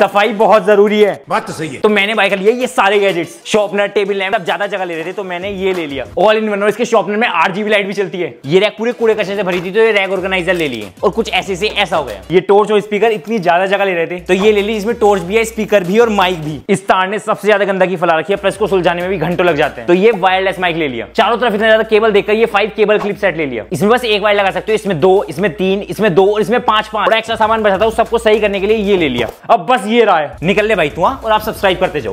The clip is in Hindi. सफाई बहुत जरूरी है। बात तो सही है। तो मैंने भाई लिया ये सारे गैजेट्स, शॉर्पनर, टेबल लैंप, अब ज्यादा जगह ले रहे थे तो मैंने ये ले लिया ऑल इन वन। और इसके शॉर्पनर में 8 GB लाइट भी चलती है। ये रैक पूरे कूड़े कचरे से भरी थी तो ये रैक ऑर्गेनाइजर ले लिए। और कुछ ऐसे से ऐसा हो गया। ये टॉर्च और स्पीकर इतनी ज्यादा जगह ले रहे थे तो ये ले ली, इसमें टॉर्च भी है, स्पीकर भी और माइक भी। इस तार ने सबसे ज्यादा गंदगी फैला रखी है, प्लस को सुलझाने में भी घंटों लग जाते हैं। तो ये वायरलेस माइक ले लिया। चारों तरफ इतना ज्यादा केबल देखकर ये 5 केबल क्लिप सेट ले लिया। इसमें बस एक वायर लगा सकते हो, इसमें 2, इसमें 3, इसमें 2 और इसमें 5 और एक्स्ट्रा सामान बचा था सबको सही करने के लिए ये ले लिया। अब बस ये रहा है। निकल ले भाई तू और आप सब्सक्राइब करते जाओ।